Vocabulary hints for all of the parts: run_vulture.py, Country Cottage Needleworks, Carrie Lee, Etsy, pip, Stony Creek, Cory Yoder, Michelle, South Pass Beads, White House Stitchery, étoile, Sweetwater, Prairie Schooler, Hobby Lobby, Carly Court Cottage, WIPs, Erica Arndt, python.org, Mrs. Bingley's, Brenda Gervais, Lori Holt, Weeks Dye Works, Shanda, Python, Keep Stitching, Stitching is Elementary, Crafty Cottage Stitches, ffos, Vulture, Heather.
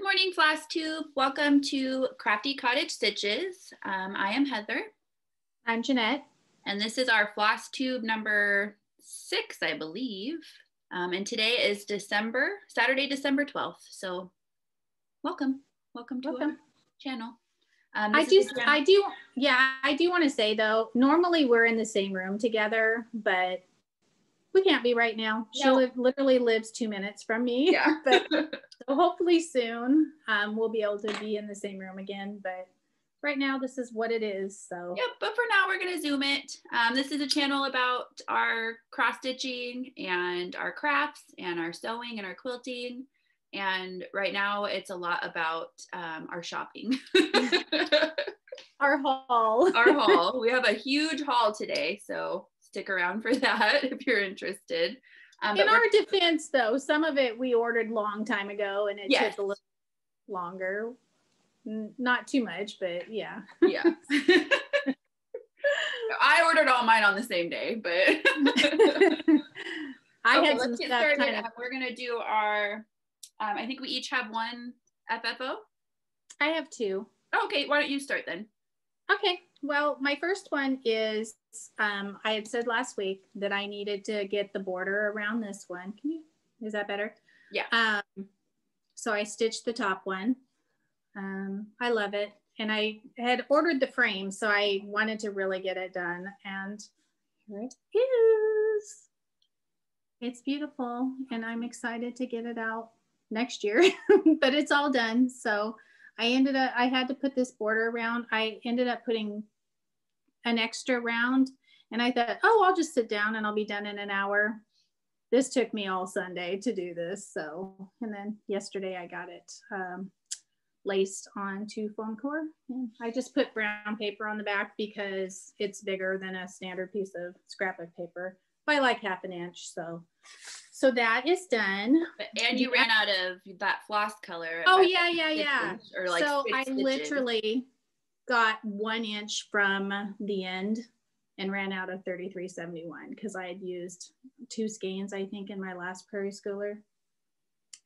Good morning, Floss Tube. Welcome to Crafty Cottage Stitches. I am Heather. I'm Jeanette. And this is our Floss Tube number 6, I believe. And today is Saturday, December 12th. So welcome to our channel. I do want to say though, normally we're in the same room together, but we can't be right now. No. She literally lives 2 minutes from me. Yeah. But so hopefully soon we'll be able to be in the same room again. But right now this is what it is. So yeah, but for now we're gonna Zoom it. This is a channel about our cross stitching and our crafts and our sewing and our quilting. And right now it's a lot about our shopping. Our haul. Our haul. We have a huge haul today. So stick around for that if you're interested. In our defense though, some of it we ordered long time ago and it took a little longer. Not too much, but yeah. Yeah. I ordered all mine on the same day, but okay, let's get started. We're gonna do our I think we each have one FFO. I have two. Oh, okay, why don't you start then? Okay. Well, my first one is, I had said last week that I needed to get the border around this one. Can you, is that better? Yeah. So I stitched the top one. I love it. And I had ordered the frame, so I wanted to really get it done. And here it is. It's beautiful. And I'm excited to get it out next year, but it's all done. So I had to put this border around. I ended up putting an extra round and I thought, oh, I'll just sit down and I'll be done in an hour. This took me all Sunday to do this. So, and then yesterday I got it laced onto foam core. And I just put brown paper on the back because it's bigger than a standard piece of scrap of paper by like ½ an inch. So that is done. And you ran out of that floss color. Oh yeah, yeah, yeah. Or like so I literally got 1 inch from the end and ran out of 3371 because I had used 2 skeins, I think, in my last Prairie Schooler.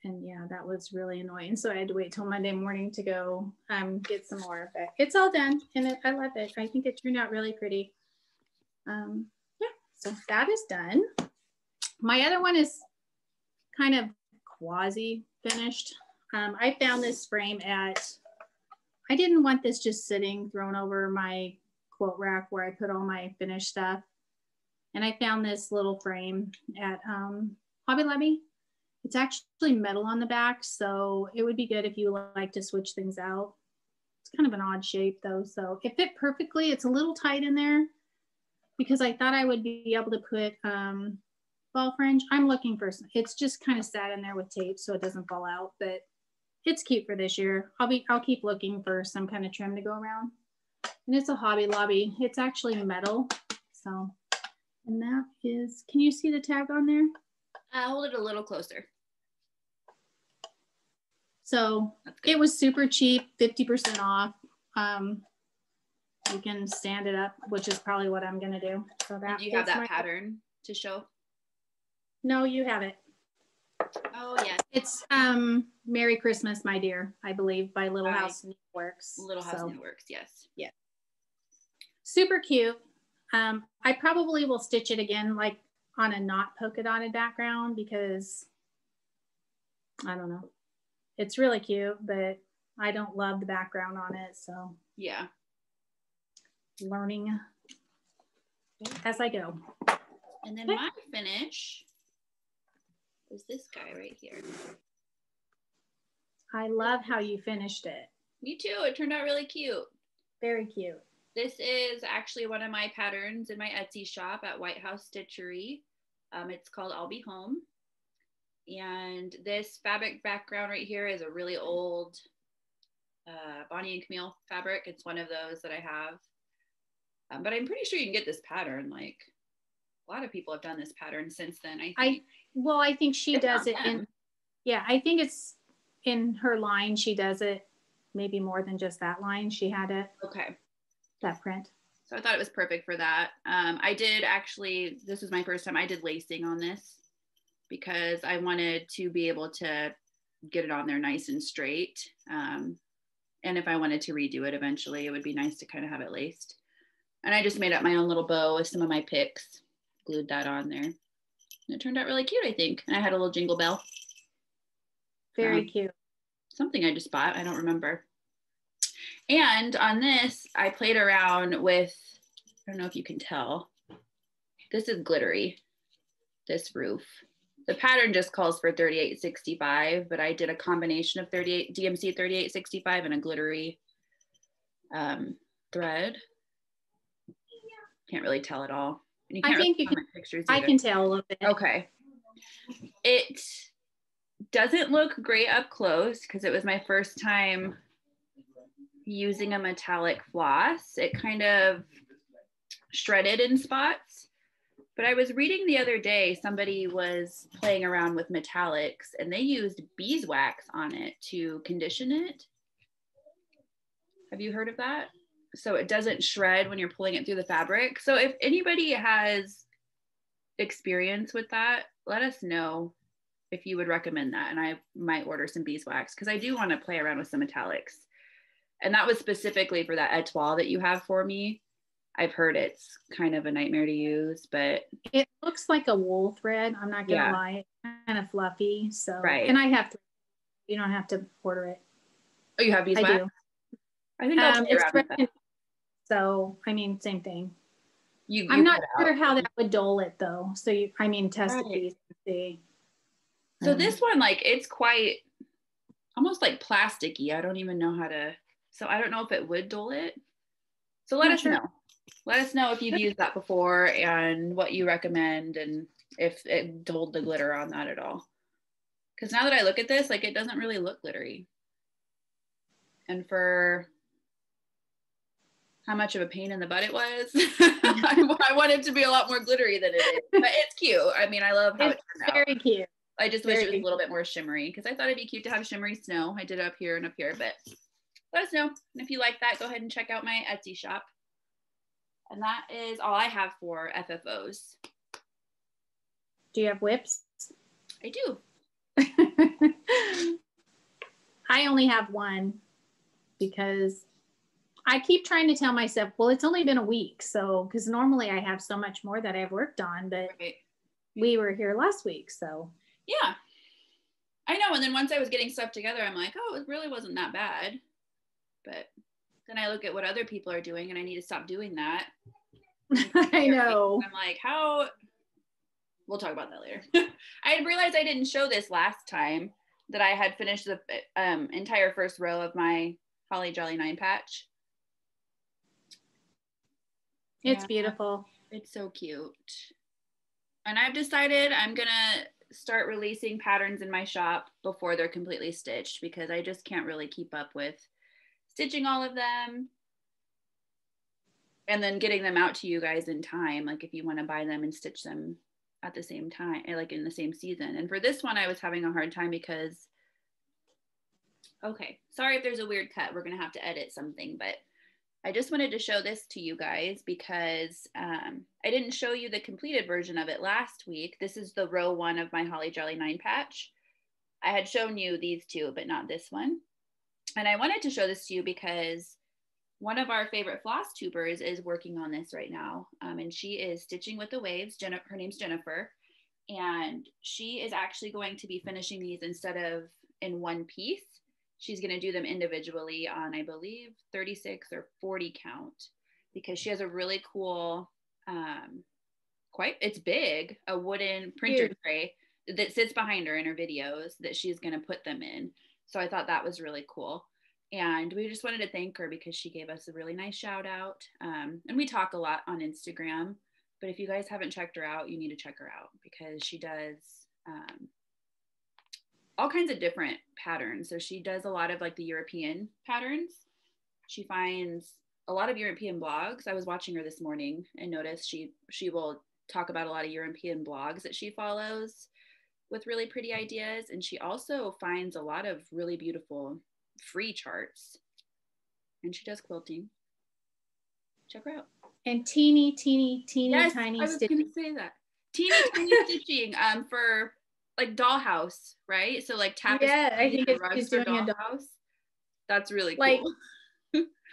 And yeah, that was really annoying. So I had to wait till Monday morning to go get some more. But it's all done and I love it. I think it turned out really pretty. Yeah, so that is done. My other one is kind of quasi finished. I found this frame I didn't want this just sitting thrown over my quilt rack where I put all my finished stuff. And I found this little frame at Hobby Lobby. It's actually metal on the back. So it would be good if you like to switch things out. It's kind of an odd shape though. So it fit perfectly. It's a little tight in there because I thought I would be able to put, ball fringe. I'm looking for some. It's just kind of sat in there with tape so it doesn't fall out, but it's cute for this year. I'll keep looking for some kind of trim to go around. And it's a Hobby Lobby. It's actually metal. So, and that is, can you see the tag on there? Hold it a little closer. So it was super cheap, 50% off. You can stand it up, which is probably what I'm gonna do. So that. Do you have that pattern to show? No, you have it. Oh yeah. It's Merry Christmas, My Dear, I believe, by Little House Needleworks. Little House Needleworks, yes. Yeah. Super cute. I probably will stitch it again like on a not polka dotted background because I don't know. It's really cute, but I don't love the background on it. So yeah. Learning as I go. And then my finish. There's this guy right here. I love how you finished it. Me too. It turned out really cute. Very cute. This is actually one of my patterns in my Etsy shop at White House Stitchery. It's called I'll Be Home. And this fabric background right here is a really old Bonnie and Camille fabric. It's one of those that I have. But I'm pretty sure you can get this pattern. Like a lot of people have done this pattern since then. I think she does it in, yeah, I think it's in her line. She does it maybe more than just that line. She had it. Okay. That print. So I thought it was perfect for that. I did actually, this was my first time I did lacing on this because I wanted to be able to get it on there nice and straight. And if I wanted to redo it eventually, it would be nice to kind of have it laced. And I just made up my own little bow with some of my picks, glued that on there. And it turned out really cute, I think. And I had a little jingle bell. Very cute. Something I just bought, I don't remember. And on this, I played around with, I don't know if you can tell, this is glittery, this roof. The pattern just calls for 3865, but I did a combination of DMC 3865 and a glittery thread. Can't really tell at all. And you can't I can tell a little bit. Okay. It doesn't look great up close because it was my first time using a metallic floss. It kind of shredded in spots. But I was reading the other day, somebody was playing around with metallics and they used beeswax on it to condition it. Have you heard of that? So it doesn't shred when you're pulling it through the fabric. So if anybody has experience with that, let us know if you would recommend that. And I might order some beeswax because I do want to play around with some metallics. And that was specifically for that étoile that you have for me. I've heard it's kind of a nightmare to use, but it looks like a wool thread. I'm not gonna lie, it's kind of fluffy. So and I have to, you don't have to order it. Oh, you have beeswax? I do. I think I'll play around with that. So I mean, same thing. You I'm not sure how that would dull it though. So you, I mean, test the piece and see. So this one, like, it's quite almost like plasticky. I don't even know how to. So I don't know if it would dull it. So let us know. Let us know if you've used that before and what you recommend and if it dulled the glitter on that at all. Because now that I look at this, like, it doesn't really look glittery. And for how much of a pain in the butt it was, I want it to be a lot more glittery than it is. But it's cute. I mean, I love how it's very cute. I just wish it was a little bit more shimmery because I thought it'd be cute to have shimmery snow. I did it up here and up here, but let us know. And if you like that, go ahead and check out my Etsy shop. And that is all I have for FFOs. Do you have whips? I do. I only have one because I keep trying to tell myself, well, it's only been a week. So, because normally I have so much more that I've worked on, but we were here last week. So, yeah, I know. And then once I was getting stuff together, I'm like, oh, it really wasn't that bad. But then I look at what other people are doing and I need to stop doing that. I know. I'm like, how? We'll talk about that later. I realized I didn't show this last time that I had finished the entire first row of my Holly Jolly 9 patch. It's beautiful. It's so cute. And I've decided I'm going to start releasing patterns in my shop before they're completely stitched because I just can't really keep up with stitching all of them and then getting them out to you guys in time. Like if you want to buy them and stitch them at the same time, like in the same season. And for this one, I was having a hard time because, okay, sorry if there's a weird cut, we're going to have to edit something, but I just wanted to show this to you guys because I didn't show you the completed version of it last week. This is the row one of my Holly Jolly 9 patch. I had shown you these two, but not this one. And I wanted to show this to you because one of our favorite floss tubers is working on this right now. And she is stitching with the waves. Her name's Jennifer. And she is actually going to be finishing these instead of in one piece. She's going to do them individually on, I believe, 36 or 40 count because she has a really cool, it's big, a wooden printer tray that sits behind her in her videos that she's going to put them in. So I thought that was really cool. And we just wanted to thank her because she gave us a really nice shout out. And we talk a lot on Instagram, but if you guys haven't checked her out, you need to check her out because she does all kinds of different patterns. So she does a lot of like the European patterns. She finds a lot of European blogs. I was watching her this morning and noticed she will talk about a lot of European blogs that she follows with really pretty ideas. And she also finds a lot of really beautiful free charts. And she does quilting. Check her out. And teeny, teeny, teeny, tiny stitching. Yes, I was going to say that. Teeny, tiny stitching for like dollhouse, right? So like tapestry. Yeah, I think it's doing dollhouse. That's really cool.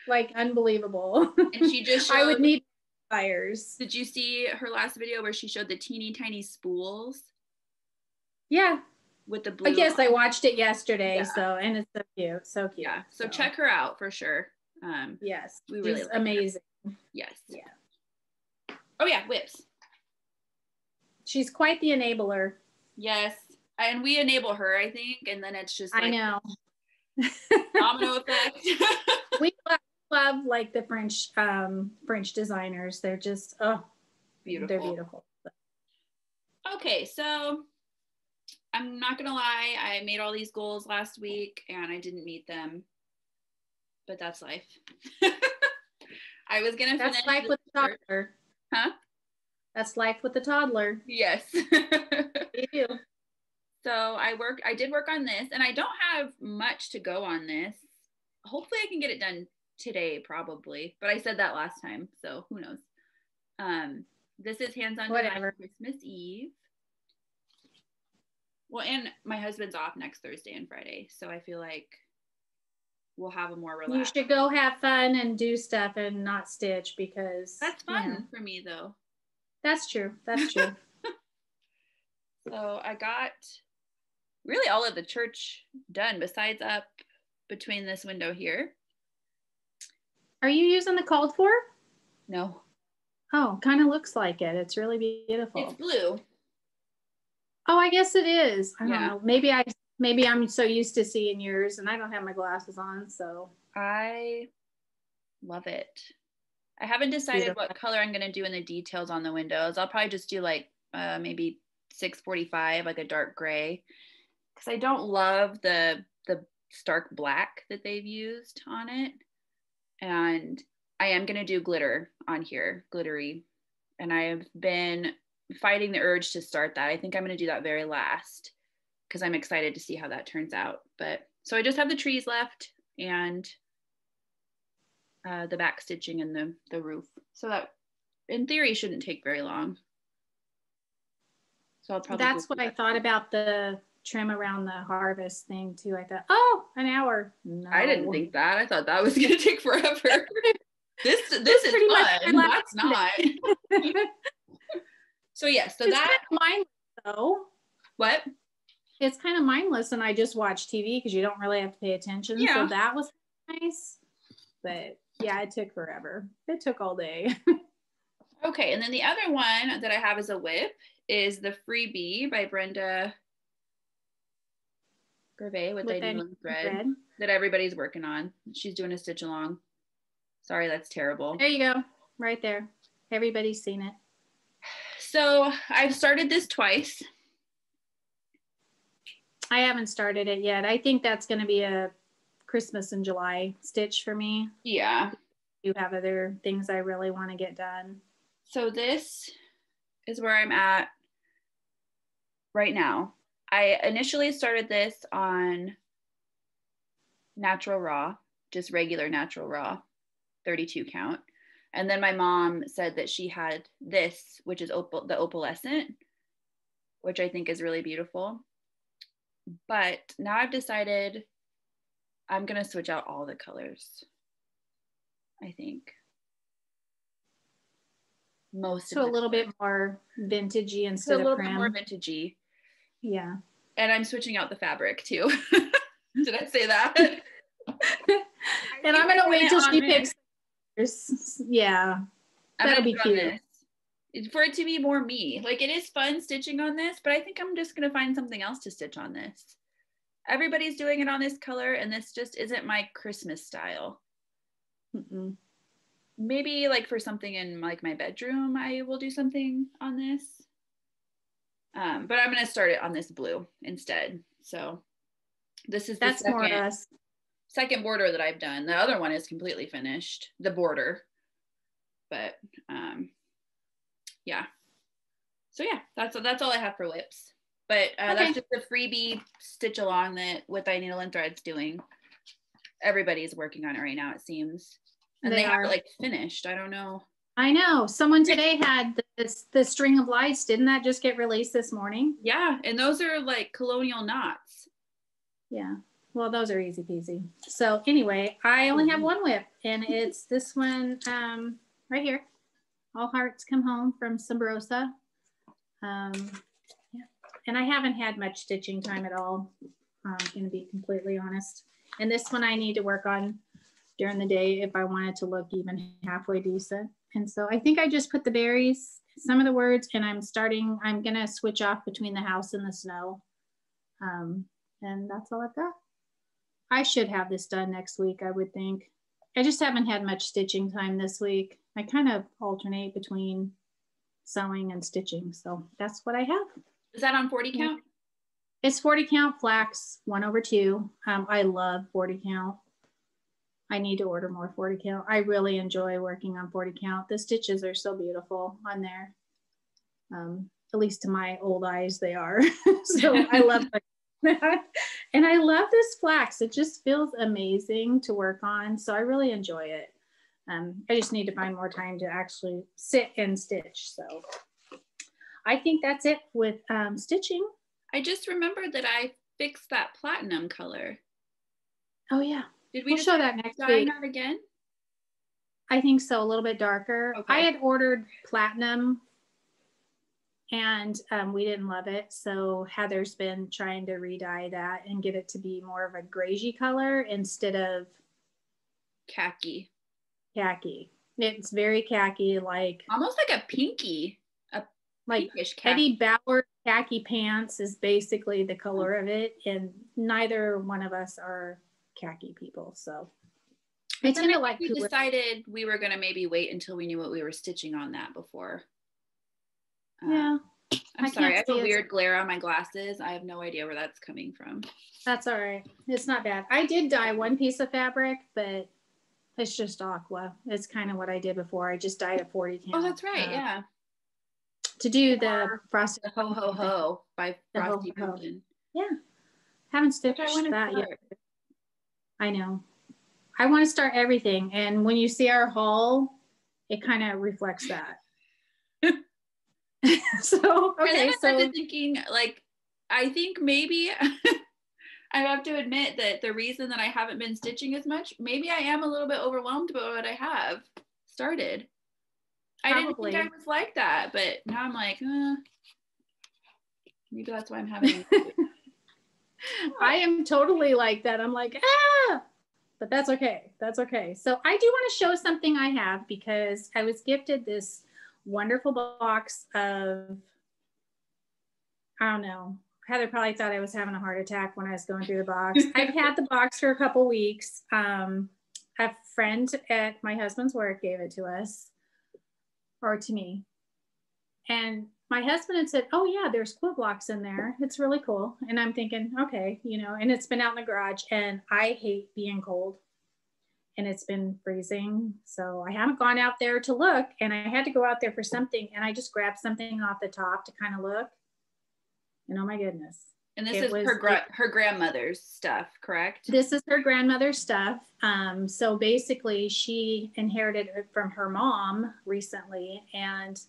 Like unbelievable. And she just showed, I would need pliers. Did you see her last video where she showed the teeny tiny spools? Yeah. With the blue. I guess I watched it yesterday. Yeah. So, and it's so cute. So cute. Yeah. So check her out for sure. Yes. We really like amazing. Her. Yes. Yeah. Oh yeah. Whips. She's quite the enabler. Yes. And we enable her, I think. And then it's just like, I know. Domino effect. We love like the French designers. They're just, oh, beautiful. They're beautiful. Okay. So I'm not going to lie. I made all these goals last week and I didn't meet them, but that's life. I was going to finish. That's life with the toddler. Huh? That's life with the toddler. Yes. Ew. So I did work on this, and I don't have much to go on this. Hopefully I can get it done today, probably, but I said that last time, so who knows. This is Hands On Design Christmas Eve. Well, and my husband's off next Thursday and Friday, so I feel like we'll have a more relaxed. You should go have fun and do stuff and not stitch, because that's fun for me though. That's true, that's true. So I got really all of the church done besides up between this window here. Are you using the called for? No. Oh, kind of looks like it. It's really beautiful. It's blue. Oh, I guess it is. I don't know. Maybe I'm so used to seeing yours, and I don't have my glasses on, so. I love it. I haven't decided what color I'm going to do in the details on the windows. I'll probably just do like maybe 645, like a dark gray, because I don't love the stark black that they've used on it. And I am going to do glitter on here, glittery. And I have been fighting the urge to start that. I think I'm going to do that very last, because I'm excited to see how that turns out. But so I just have the trees left and the back stitching and the roof. So that in theory shouldn't take very long. So I'll probably I thought about the trim around the harvest thing too. I thought, oh, an hour. No. I didn't think that. I thought that was gonna take forever. this is fun. That's not. So yeah, so it's that kind of mindless though. What? It's kind of mindless, and I just watch TV because you don't really have to pay attention. Yeah. So that was nice. But yeah, it took forever. It took all day. Okay, and then the other one that I have as a whip is the Freebie by Brenda Gervais with Thy Needle and Thread that everybody's working on. She's doing a stitch along. Sorry, that's terrible. There you go, right there. Everybody's seen it. So I've started this twice. I haven't started it yet. I think that's going to be a Christmas in July stitch for me. Yeah. You have other things I really want to get done. So this is where I'm at right now. I initially started this on natural raw, just regular natural raw, 32 count. And then my mom said that she had this, which is the opalescent, which I think is really beautiful. But now I've decided I'm going to switch out all the colors, I think. So a little bit more vintagey instead of prim. A little bit more vintagey. Yeah. And I'm switching out the fabric too. Did I say that? And I'm going to wait till she picks. Yeah. That'll be cute. For it to be more me. Like, it is fun stitching on this, but I think I'm just going to find something else to stitch on this. Everybody's doing it on this color, and this just isn't my Christmas style. Mm-mm. Maybe like for something in like my bedroom, I will do something on this. But I'm going to start it on this blue instead. So this is the second border that I've done. The other one is completely finished, the border. But yeah. So yeah, that's all I have for whips. But that's just a freebie stitch along that With Thy Needle and Thread's doing. Everybody's working on it right now, it seems. And they are like finished. I don't know. I know. Someone today had the string of lights. Didn't that just get released this morning? Yeah, and those are like colonial knots. Yeah, well, those are easy peasy. So anyway, I only have one whip, and it's this one right here. All Hearts Come Home from Sabrosa. Yeah. And I haven't had much stitching time at all, I'm going to be completely honest. And this one I need to work on during the day if I wanted to look even halfway decent. And so I think I just put the berries, some of the words, and I'm going to switch off between the house and the snow. And that's all I've got. I should have this done next week, I would think. I just haven't had much stitching time this week. I kind of alternate between sewing and stitching. So that's what I have. Is that on 40 count? It's 40 count flax 1/2. I love 40 count. I need to order more 40 count. I really enjoy working on 40 count. The stitches are so beautiful on there. At least to my old eyes, they are. So I love that. And I love this flax. It just feels amazing to work on. So I really enjoy it. I just need to find more time to actually sit and stitch. So I think that's it with stitching. I just remembered that I fixed that platinum color. Oh, yeah. Did we show that next week? That again? I think so, a little bit darker. Okay. I had ordered platinum and we didn't love it. So Heather's been trying to re-dye that and get it to be more of a grayy color instead of khaki. Khaki. It's very khaki, like almost like a pinky. Like Eddie Bauer khaki pants is basically the color of it. And neither one of us are khaki people, so I tend to like. We decided we were going to maybe wait until we knew what we were stitching on that before. Yeah, I'm sorry, I have a weird glare on my glasses. I have no idea where that's coming from. That's all right, it's not bad. I did dye one piece of fabric, but it's just aqua. It's kind of what I did before. I just dyed a 40 count. Oh, that's right, yeah. To do the Frosty Ho Ho Ho by Frosty Pumpkin. Yeah, haven't stitched that yet. I know. I want to start everything. And when you see our haul, it kind of reflects that. So, okay. So I'm thinking, like, I think maybe I have to admit that the reason that I haven't been stitching as much, maybe I am a little bit overwhelmed by what I have started. Probably. I didn't think I was like that, but now I'm like, maybe that's why I'm having I am totally like that. I'm like, ah, but that's okay. That's okay. So I do want to show something I have because I was gifted this wonderful box of, I don't know, Heather probably thought I was having a heart attack when I was going through the box. I've had the box for a couple weeks. A friend at my husband's work gave it to us, or to me. And my husband had said, oh yeah, there's quilt blocks in there. It's really cool. And I'm thinking, okay, you know, and it's been out in the garage and I hate being cold and it's been freezing. So I haven't gone out there to look, and I had to go out there for something, and I just grabbed something off the top to kind of look, and oh my goodness. And this is her grandmother's stuff, correct? This is her grandmother's stuff. So basically she inherited it from her mom recently, and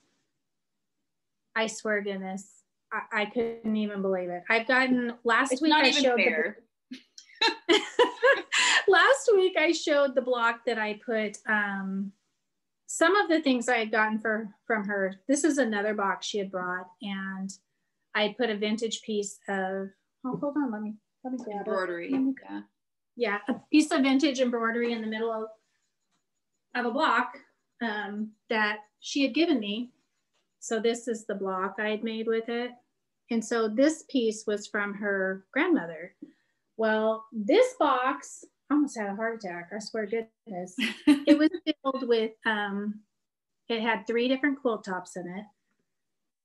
I swear to goodness, I couldn't even believe it. I've gotten, last week I showed the block that I put, some of the things I had gotten from her. This is another box she had brought, and I put a vintage piece of, oh, hold on, let me grab embroidery. Yeah, a piece of vintage embroidery in the middle of a block that she had given me. So this is the block I had made with it. And so this piece was from her grandmother. Well, this box, I almost had a heart attack, I swear to goodness. It was filled with, it had 3 different quilt tops in it.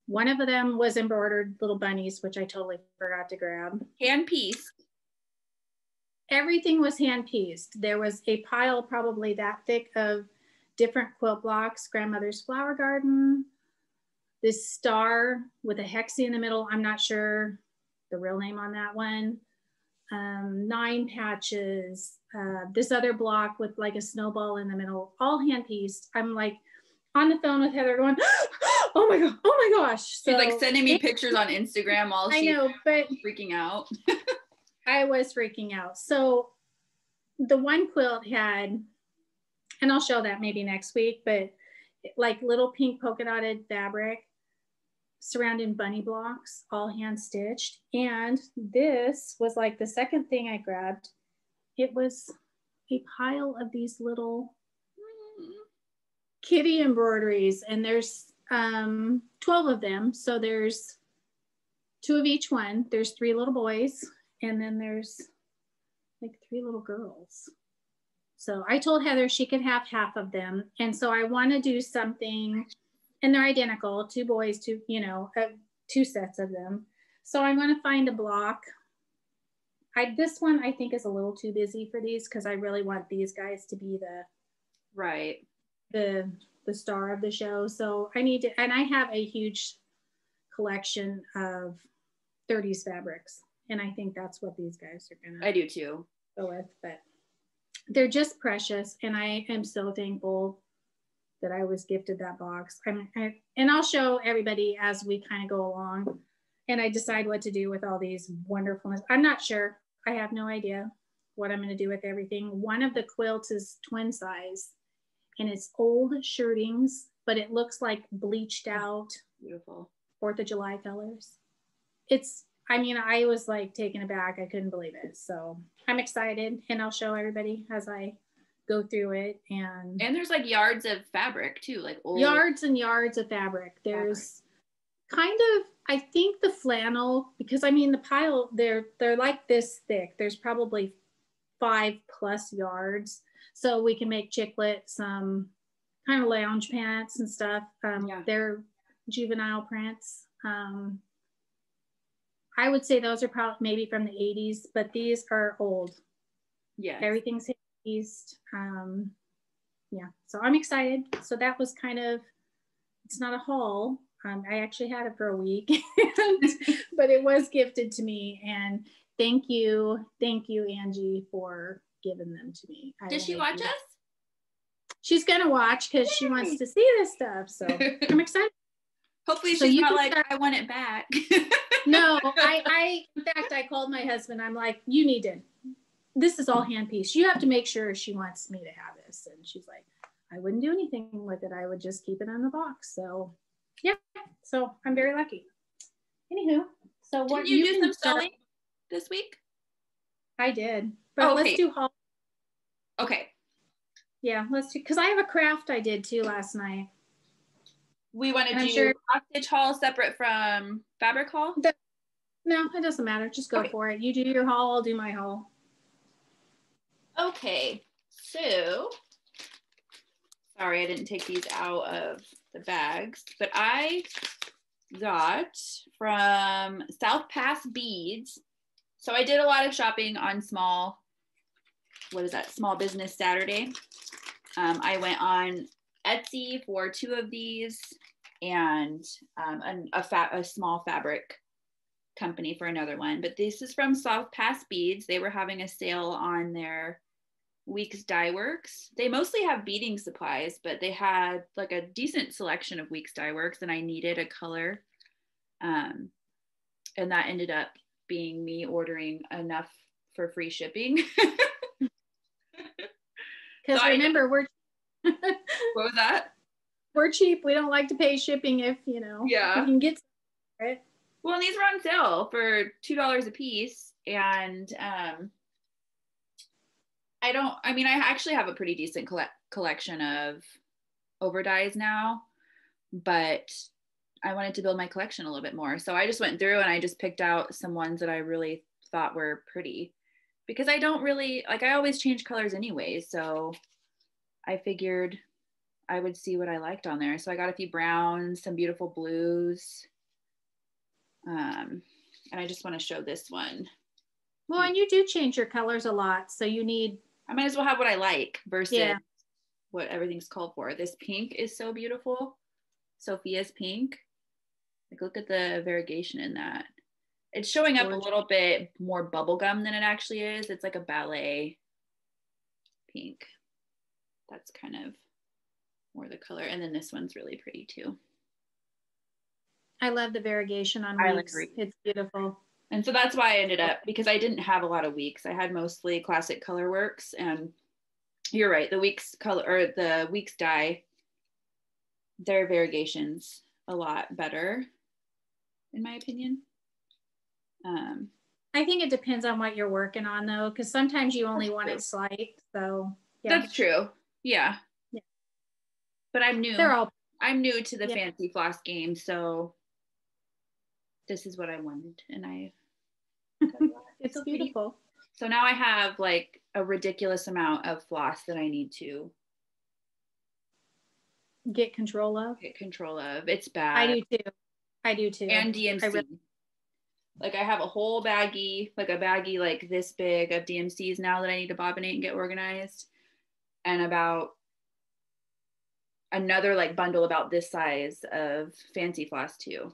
One of them was embroidered little bunnies, which I totally forgot to grab. Hand-pieced. Everything was hand-pieced. There was a pile probably that thick of different quilt blocks, grandmother's flower garden, this star with a hexie in the middle. I'm not sure the real name on that one. 9 patches, this other block with like a snowball in the middle, all hand-pieced. I'm like, on the phone with Heather going, oh my god, oh my gosh. So, she's like sending me pictures on Instagram while she's freaking out. I was freaking out. So the one quilt had, and I'll show that maybe next week, but like little pink polka dotted fabric surrounding bunny blocks, all hand stitched. And this was like the second thing I grabbed. It was a pile of these little kitty embroideries, and there's 12 of them. So there's 2 of each one. There's 3 little boys, and then there's like 3 little girls. So I told Heather she could have half of them. And so I want to do something, and they're identical, 2 boys, 2, you know, 2 sets of them. So I'm going to find a block. This one I think is a little too busy for these, because I really want these guys to be the the star of the show. So I need to, and I have a huge collection of 30s fabrics, and I think that's what these guys are gonna. I do too. Go with, but they're just precious, and I am so thankful that I was gifted that box. And I'll show everybody as we kind of go along, and I decide what to do with all these wonderfulness. I'm not sure. I have no idea what I'm going to do with everything. One of the quilts is twin size, and it's old shirtings, but it looks like bleached out, beautiful 4th of July colors. It's, I mean, I was like taken aback. I couldn't believe it. So I'm excited, and I'll show everybody as I go through it. And there's like yards of fabric too, like old yards and yards of fabric. There's kind of, I think the flannel, because I mean the pile, they're like this thick. There's probably 5+ yards. So we can make chiclet, some kind of lounge pants and stuff. They're juvenile prints. I would say those are probably maybe from the 80s, but these are old. Yeah. Everything's east. So I'm excited. So that was kind of, it's not a haul. I actually had it for a week, but it was gifted to me. And thank you, Angie, for giving them to me. Did she watch us? She's going to watch, because she wants to see this stuff. So I'm excited. Hopefully she's not like, I want it back. No, in fact, I called my husband. I'm like, you need it. This is all hand piece. You have to make sure she wants me to have this. And she's like, I wouldn't do anything with it. I would just keep it in the box. So yeah, so I'm very lucky. Anywho, so what did you do some sewing this week? I did, but let's do haul. Okay. Yeah, let's do, because I have a craft I did too last night. We want to do stitch haul separate from fabric haul? No, it doesn't matter. Just go for it. You do your haul, I'll do my haul. Okay, so, sorry, I didn't take these out of the bags, but I got from South Pass Beads. So I did a lot of shopping on Small Business Saturday. I went on Etsy for 2 of these, and a small fabric company for another one. But this is from South Pass Beads. They were having a sale on their Weeks Dye Works. They mostly have beading supplies, but they had like a decent selection of Weeks Dye Works, and I needed a color. And that ended up being me ordering enough for free shipping. Because remember, what was that? We're cheap. We don't like to pay shipping if, you know, you can get something for it. Well, these were on sale for $2 a piece, and I actually have a pretty decent collection of overdyes now, but I wanted to build my collection a little bit more. So I just went through and I just picked out some ones that I really thought were pretty, because I don't really, like, I always change colors anyway. So I figured I would see what I liked on there. So I got a few browns, some beautiful blues. And I just want to show this one. Well, and you do change your colors a lot, so you need, I might as well have what I like versus what everything's called for. This pink is so beautiful. Sophia's pink. Like, look at the variegation in that. It's showing up a little bit more bubblegum than it actually is. It's like a ballet pink. That's kind of more the color. And then this one's really pretty too. I love the variegation on Weeks. It's beautiful. And so that's why I ended up, because I didn't have a lot of Weeks. I had mostly classic color works. And you're right, the Weeks color or the Weeks dye, their variegations a lot better, in my opinion. I think it depends on what you're working on though, because sometimes you only want it slight. So yeah. That's true. Yeah. Yeah. But I'm new. They're all to the fancy floss game, so this is what I wanted, and I it's beautiful. So now I have like a ridiculous amount of floss that I need to get control of. It's bad. I do too. And DMC. Like I have a whole baggie, like a baggie like this big of DMCs now that I need to bobbinate and get organized, and about another like bundle about this size of fancy floss too.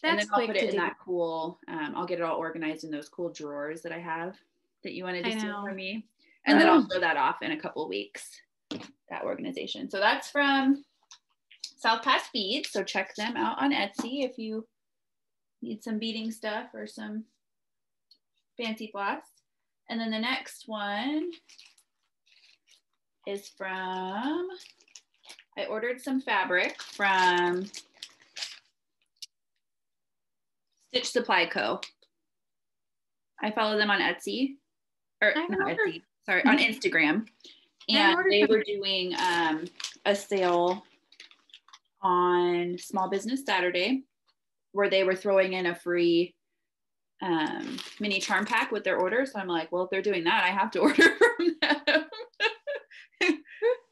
That's, and then I'll put it in that cool, I'll get it all organized in those cool drawers that I have that you wanted to steal from me. And then I'll throw that off in a couple of weeks, that organization. So that's from South Pass Beads. So check them out on Etsy if you need some beading stuff or some fancy floss. And then the next one is from, I ordered some fabric from Stitch Supply Co. I follow them on Etsy, or not Etsy, sorry, on Instagram. And they were doing a sale on Small Business Saturday where they were throwing in a free mini charm pack with their order. So I'm like, well, if they're doing that, I have to order from them.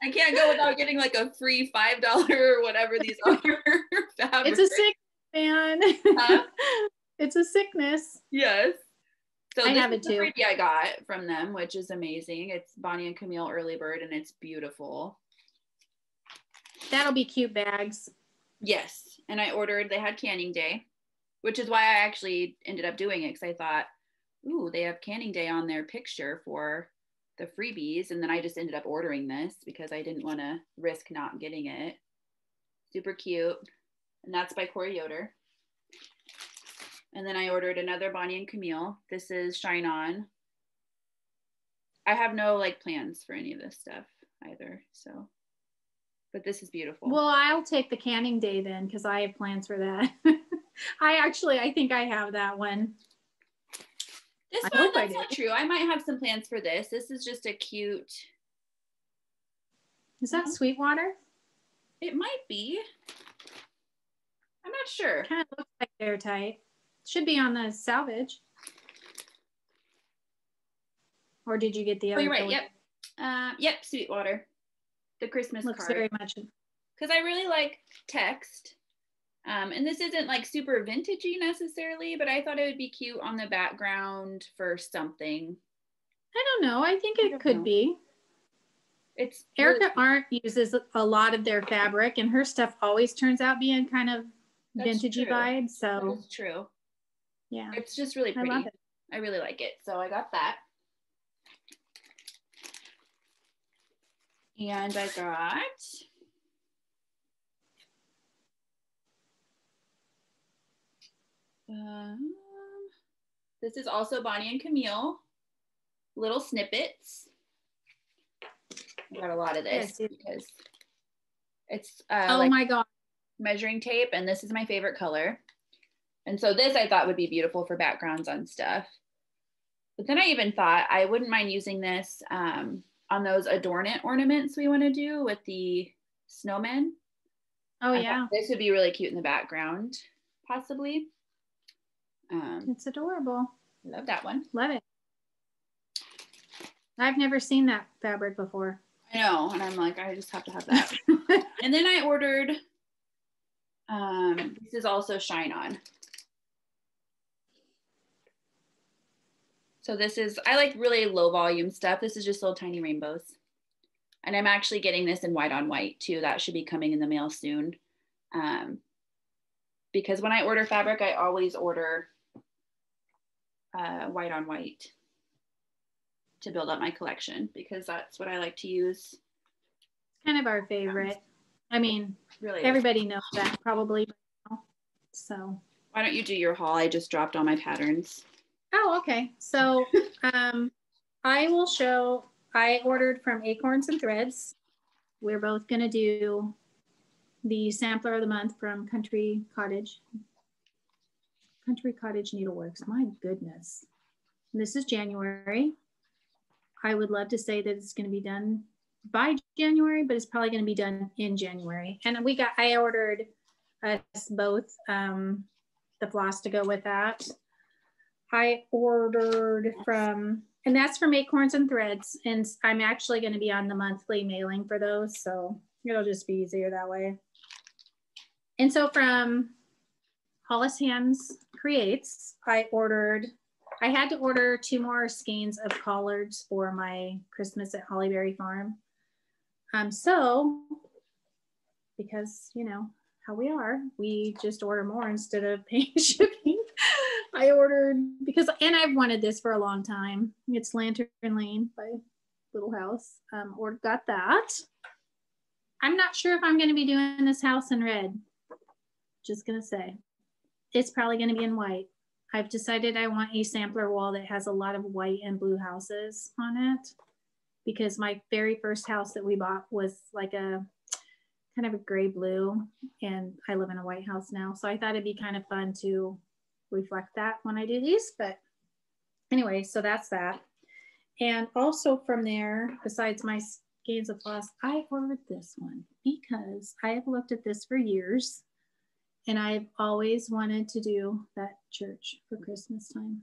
I can't go without getting like a free $5 or whatever these are. It's a sick man. It's a sickness. Yes. So I have it too. The freebie I got from them, which is amazing. It's Bonnie and Camille Early Bird, and it's beautiful. That'll be cute bags. Yes. And I ordered, they had canning day, which is why I actually ended up doing it, because I thought, ooh, they have canning day on their picture for the freebies. And then I just ended up ordering this because I didn't want to risk not getting it. Super cute. And that's by Cory Yoder. And then I ordered another Bonnie and Camille. This is Shine On. I have no like plans for any of this stuff either, so, but this is beautiful. Well, I'll take the canning day then, because I have plans for that. I think I have that one. This I one, that's not true. I might have some plans for this. This is just a cute. Is that Sweetwater? It might be. I'm not sure. Kind of looks like they're tight. Should be on the salvage. Or did you get the other? Oh, you're right. Yep. Yep. Sweetwater. The Christmas looks card. Very much. Because I really like text. And this isn't like super vintagey necessarily, but I thought it would be cute on the background for something. I don't know. I think it could be. It's Erica Arndt uses a lot of their fabric, and her stuff always turns out being kind of vintagey vibe. So that's true. Yeah. It's just really pretty. I love it. I really like it. So I got that. And I got this is also Bonnie and Camille, Little Snippets. I got a lot of this because it's oh my god, measuring tape, and this is my favorite color. And so this I thought would be beautiful for backgrounds on stuff. But then I even thought I wouldn't mind using this on those adorn it ornaments we want to do with the snowmen. Oh yeah. This would be really cute in the background, possibly. It's adorable. Love that one. Love it. I've never seen that fabric before. I know, and I'm like, I just have to have that. And then I ordered, this is also Shine On. So this is, I like really low volume stuff. This is just little tiny rainbows. And I'm actually getting this in white on white too. That should be coming in the mail soon. Because when I order fabric, I always order white on white to build up my collection, because that's what I like to use. It's kind of our favorite. I mean, really, everybody knows that probably now, so. Why don't you do your haul? I just dropped all my patterns. Oh, okay. So I will show, I ordered from Acorns and Threads. We're both going to do the sampler of the month from Country Cottage Needleworks. My goodness. This is January. I would love to say that it's going to be done by January, but it's probably going to be done in January. And we got, I ordered us both the floss to go with that. I ordered from, and that's from Acorns and Threads. And I'm actually going to be on the monthly mailing for those. So it'll just be easier that way. And so from Hollis Hands Creates, I ordered, I had to order 2 more skeins of collards for my Christmas at Hollyberry Farm. So, because you know how we are, we just order more instead of paying shipping. I ordered, because, and I've wanted this for a long time. It's Lantern Lane by Little House. Got that. I'm not sure if I'm going to be doing this house in red. Just going to say. It's probably going to be in white. I've decided I want a sampler wall that has a lot of white and blue houses on it, because my very first house that we bought was like a kind of a gray blue, and I live in a white house now. So I thought it'd be kind of fun to reflect that when I do these, but anyway, so that's that. And also from there, besides my skeins of floss, I ordered this one because I have looked at this for years. And I've always wanted to do that church for Christmas time.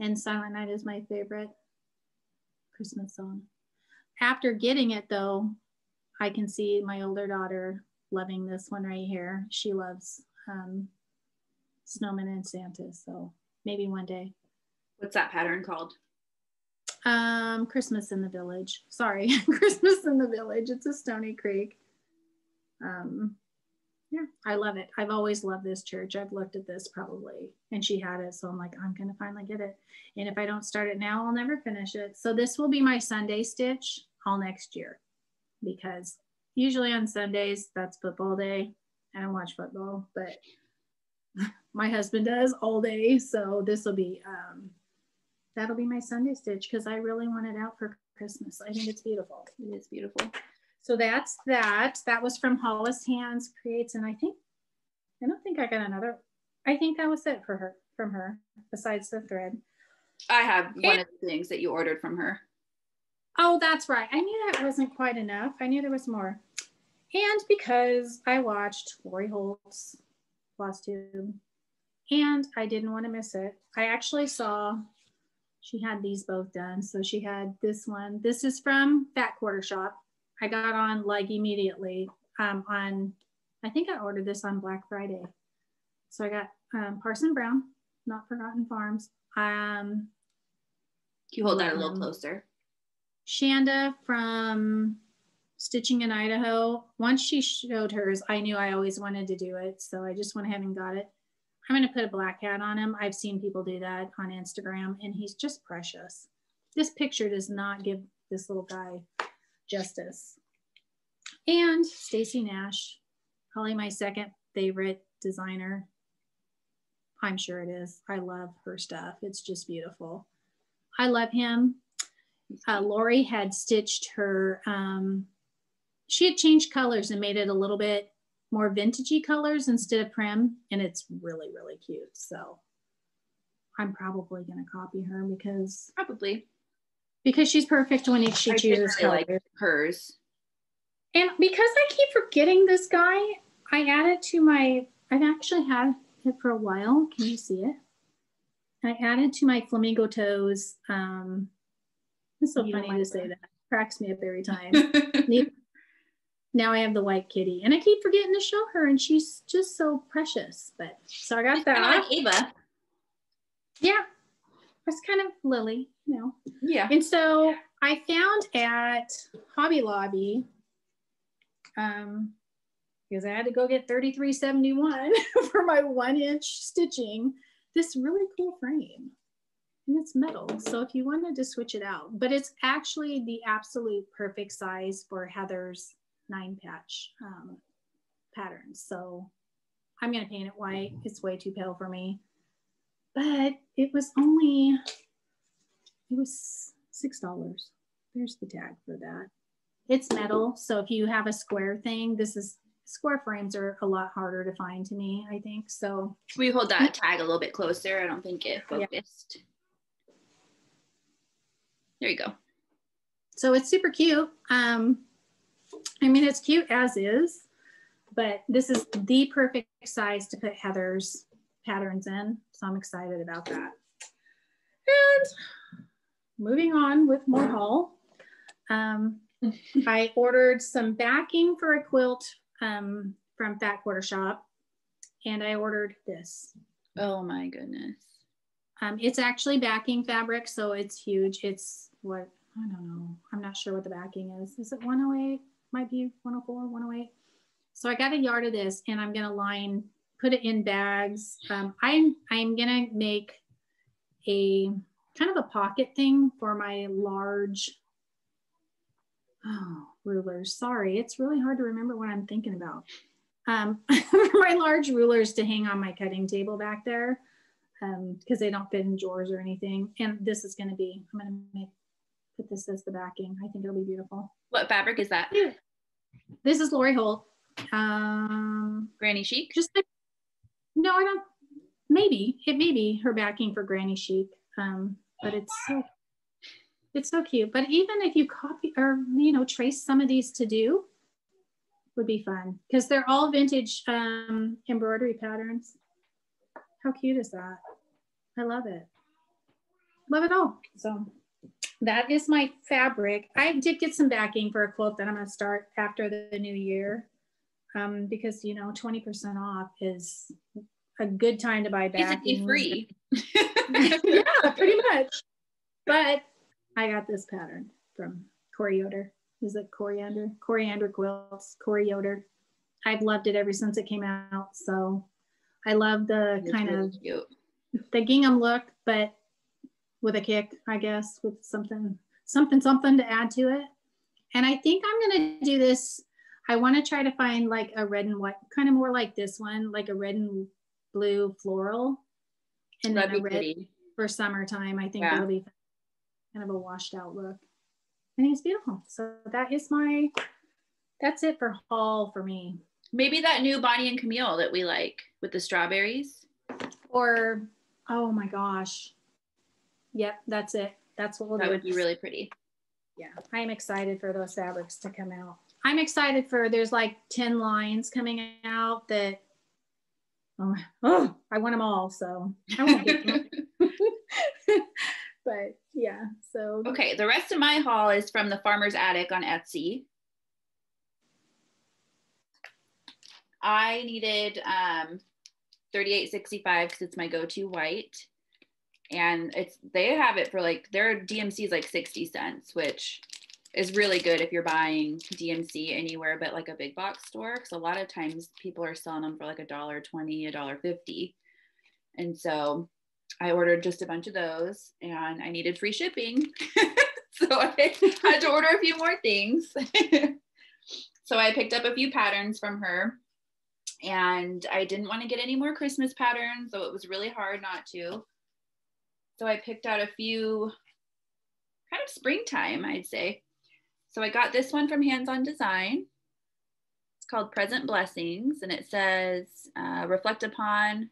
And Silent Night is my favorite Christmas song. After getting it though, I can see my older daughter loving this one right here. She loves Snowmen and Santa, so maybe one day. What's that pattern called? Christmas in the Village. Sorry, Christmas in the Village. It's a Stony Creek. Yeah, I love it. I've always loved this church. I've looked at this probably, and she had it. So I'm like, I'm going to finally get it. And if I don't start it now, I'll never finish it. So this will be my Sunday stitch all next year, because usually on Sundays, that's football day. I don't watch football, but my husband does all day. So this will be, that'll be my Sunday stitch, because I really want it out for Christmas. I think it's beautiful. It is beautiful. So that's that. That was from Hollis Hands Creates, and I think, I don't think I got another. I think that was it for her, from her, besides the thread. I have one of the things that you ordered from her. Oh, that's right. I knew that wasn't quite enough. I knew there was more. And because I watched Lori Holt's Floss Tube, and I didn't want to miss it. I actually saw, she had these both done. So she had this one. This is from Fat Quarter Shop. I got on like immediately on, I think I ordered this on Black Friday. So I got Parson Brown, Not Forgotten Farms. Can you hold that a little closer? Shanda from Stitching in Idaho. Once she showed hers, I knew I always wanted to do it. So I just went ahead and got it. I'm gonna put a black hat on him. I've seen people do that on Instagram, and he's just precious. This picture does not give this little guy justice. And Stacey Nash, probably my second favorite designer. I'm sure it is. I love her stuff. It's just beautiful. I love him. Lori had stitched her, she had changed colors and made it a little bit more vintagey colors instead of prim, and it's really, really cute. So I'm probably going to copy her, because because she's perfect when she chooses colors. Like hers. And because I keep forgetting this guy, I added to my, I've actually had it for a while. Can you see it? I added to my Flamingo Toes. It's so funny to say that. It cracks me up every time. Now I have the white kitty, and I keep forgetting to show her, and she's just so precious. But so I got that. I like Ava. Yeah. It's kind of Lily, you know. Yeah. And so I found at Hobby Lobby, because I had to go get 3371 for my 1-inch stitching, this really cool frame, and it's metal. So if you wanted to switch it out, but it's actually the absolute perfect size for Heather's 9-patch patterns. So I'm gonna paint it white. It's way too pale for me. But it was only, it was $6. There's the tag for that. It's metal, so if you have a square thing, this is, square frames are a lot harder to find to me, I think, so. We hold that tag a little bit closer. I don't think it focused. Yeah. There you go. So it's super cute. I mean, it's cute as is, but this is the perfect size to put Heather's patterns in, so I'm excited about that. And moving on with more haul. I ordered some backing for a quilt from Fat Quarter Shop, and I ordered this. Oh my goodness. It's actually backing fabric, so it's huge. It's what, I don't know. I'm not sure what the backing is. Is it 108? Might be 104, 108. So I got a yard of this, and I'm gonna line, put it in bags. I'm gonna make a kind of a pocket thing for my large rulers. Sorry, it's really hard to remember what I'm thinking about. For my large rulers to hang on my cutting table back there, because they don't fit in drawers or anything. And this is going to be, I'm going to make, put this as the backing. I think it'll be beautiful. What fabric is that? This is Lori Holt. Granny Chic? Just like, no, I don't, maybe, it may be her backing for Granny Chic, but it's so, it's so cute. But even if you copy or, you know, trace some of these to do, would be fun because they're all vintage embroidery patterns. How cute is that? I love it. Love it all. So that is my fabric. I did get some backing for a quilt that I'm going to start after the new year because, you know, 20% off is a good time to buy backing. It's free. Yeah, pretty much. But I got this pattern from Cory Yoder. Is it Coriander? Coriander Quilts, Cory Yoder. I've loved it ever since it came out. So I love the kind of cute, the gingham look, but with a kick, I guess, with something to add to it. And I think I'm going to do this. I want to try to find like a red and white, kind of more like this one, like a red and blue floral. And then a red for summertime. I think that'll be fun. Kind of a washed out look. I think it's beautiful. So that is my, that's it for haul for me. Maybe that new Bonnie and Camille that we like with the strawberries. Or, oh my gosh. Yep, that's it. That's what we'll do. That would be really pretty. Yeah, I am excited for those fabrics to come out. I'm excited for, there's like 10 lines coming out that, oh, I want them all. So I won't get them. But yeah, so. Okay, the rest of my haul is from the Farmer's Attic on Etsy. I needed 3865 because it's my go-to white. And it's, they have it for like, their DMC is like 60 cents, which is really good if you're buying DMC anywhere but like a big box store. Because a lot of times people are selling them for like $1.20, $1.50. And so I ordered just a bunch of those and I needed free shipping. So I had to order a few more things. So I picked up a few patterns from her and I didn't want to get any more Christmas patterns. So it was really hard not to. So I picked out a few kind of springtime, I'd say. So I got this one from Hands On Design. It's called Present Blessings and it says, reflect upon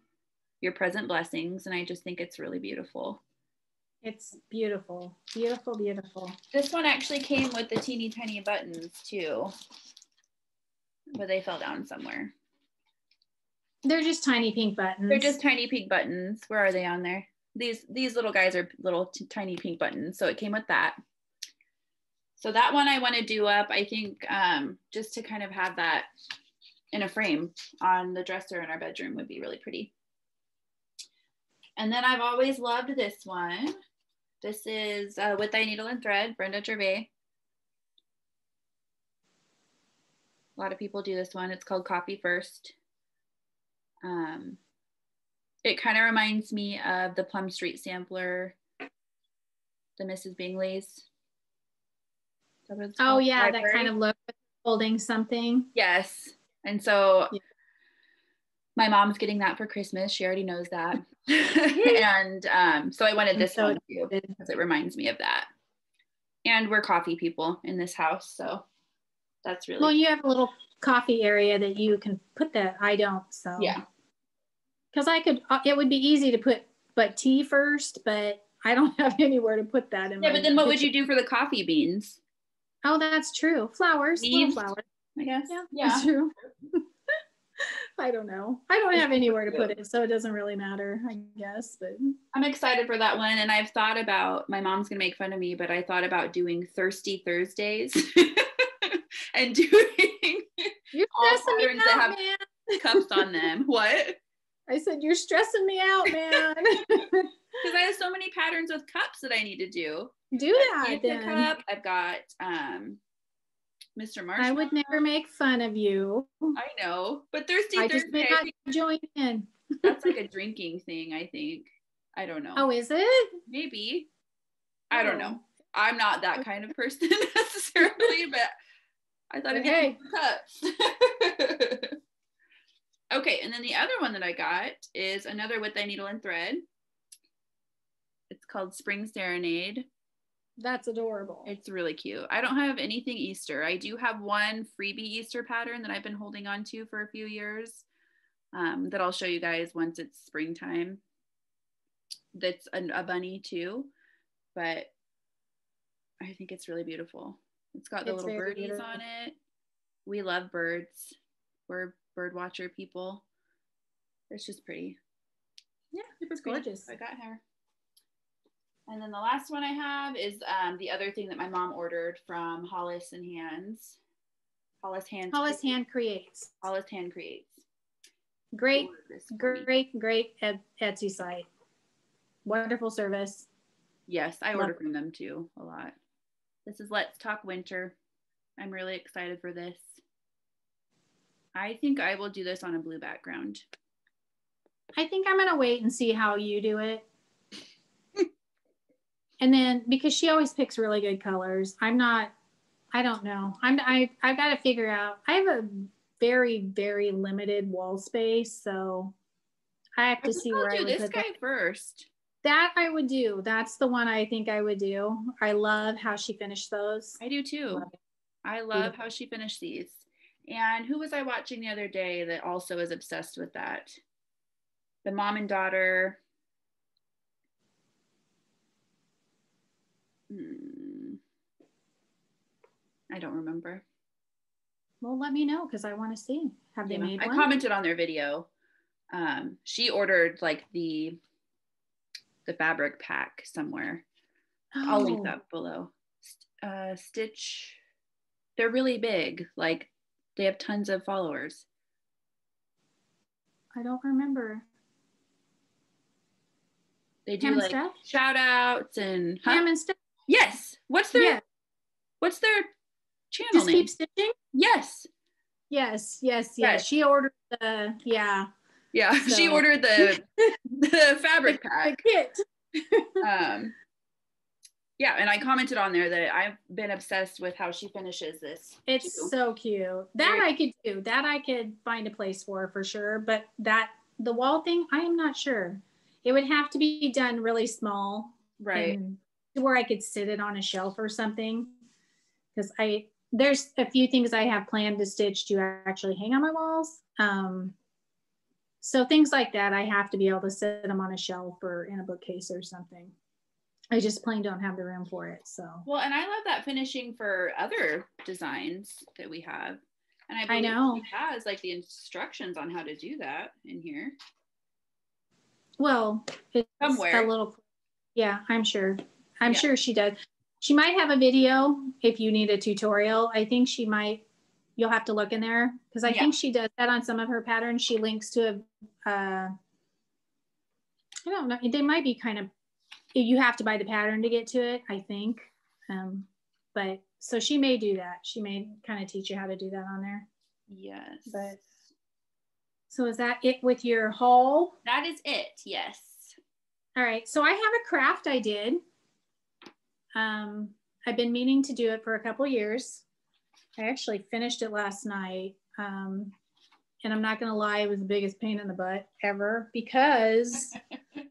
your present blessings, and I just think it's really beautiful. It's beautiful, beautiful, beautiful. This one actually came with the teeny tiny buttons too, but they fell down somewhere. They're just tiny pink buttons. They're just tiny pink buttons. Where are they on there? These little guys are little tiny pink buttons, so it came with that. So that one I want to do up, I think, just to kind of have that in a frame on the dresser in our bedroom would be really pretty. And then I've always loved this one. This is With Thy Needle and Thread, Brenda Gervais. A lot of people do this one. It's called Coffee First. It kind of reminds me of the Plum Street Sampler, the Mrs. Bingley's. Oh yeah, that kind of look, holding something. Yes. And so my mom's getting that for Christmas. She already knows that. And so I wanted this one too, because it reminds me of that. And we're coffee people in this house. So that's really. Well, you have a little coffee area that you can put that. I don't. So yeah. Because I could, it would be easy to put tea first, but I don't have anywhere to put that in. Yeah, but then what would you do for the coffee beans? Oh, that's true. Flowers, leaves, flowers, I guess. Yeah, yeah. That's true. I don't know. I don't have anywhere to put it, so it doesn't really matter, I guess. But I'm excited for that one. And I've thought about, my mom's gonna make fun of me, but I thought about doing Thirsty Thursdays and doing all patterns that have cups on them. What? I said, you're stressing me out, man. Because I have so many patterns with cups that I need to do. Do that then. Cup. I've got Mr. Marshmallow. I would never make fun of you. I know, but Thirsty Thursday. I just did not join in. That's like a drinking thing, I think. I don't know. Oh, is it? Maybe. I don't know. I'm not that kind of person necessarily, but I thought I'd get cups. Okay, and then the other one that I got is another With Thy Needle and Thread. It's called Spring Serenade. That's adorable. It's really cute. I don't have anything Easter. I do have one freebie Easter pattern that I've been holding on to for a few years that I'll show you guys once it's springtime. That's a bunny too, but I think it's really beautiful. It's got the little birdies on it. We love birds. We're bird watcher people. It's just pretty. Yeah, it's gorgeous. I got her. And then the last one I have is the other thing that my mom ordered from Hollis Hands Creates. Hollis Hand Creates. Great Etsy site. Wonderful service. Yes, I order from them too a lot. This is Let's Talk Winter. I'm really excited for this. I think I will do this on a blue background. I think I'm gonna wait and see how you do it. And then, because she always picks really good colors, I don't know. I've got to figure out, I have a very, very limited wall space. So I have to see where I would put this guy first. That I would do. That's the one I think I would do. I love how she finished those. I do too. I love how she finished these. And who was I watching the other day that also is obsessed with that? The mom and daughter. I don't remember. Well, let me know because I want to see. Have they made one? I commented on their video. She ordered like the fabric pack somewhere. Oh. I'll link that below. Stitch. They're really big. Like they have tons of followers. I don't remember. They do like shout outs and Ham and Steph. Yes. What's their channel just name? Keep Stitching? Yes. Yes. She ordered the, she ordered the fabric pack. Yeah, and I commented on there that I've been obsessed with how she finishes this. It's so cute. That I could do. That I could find a place for sure. But that, the wall thing, I am not sure. It would have to be done really small. Right. Where I could sit it on a shelf or something. Because there's a few things I have planned to stitch to actually hang on my walls. So things like that, I have to be able to sit them on a shelf or in a bookcase or something. I just plain don't have the room for it, so. Well, and I love that finishing for other designs that we have. And I know she has like the instructions on how to do that in here. Well, it's somewhere a little, I'm sure. I'm sure she does. She might have a video if you need a tutorial. I think she might. You'll have to look in there because I think she does that on some of her patterns. She links to a. I don't know. They might be kind of. You have to buy the pattern to get to it, I think. But so she may do that. She may kind of teach you how to do that on there. Yes. But. So is that it with your haul? That is it, yes. All right, so I have a craft I did. I've been meaning to do it for a couple years. I actually finished it last night. And I'm not going to lie, it was the biggest pain in the butt ever, because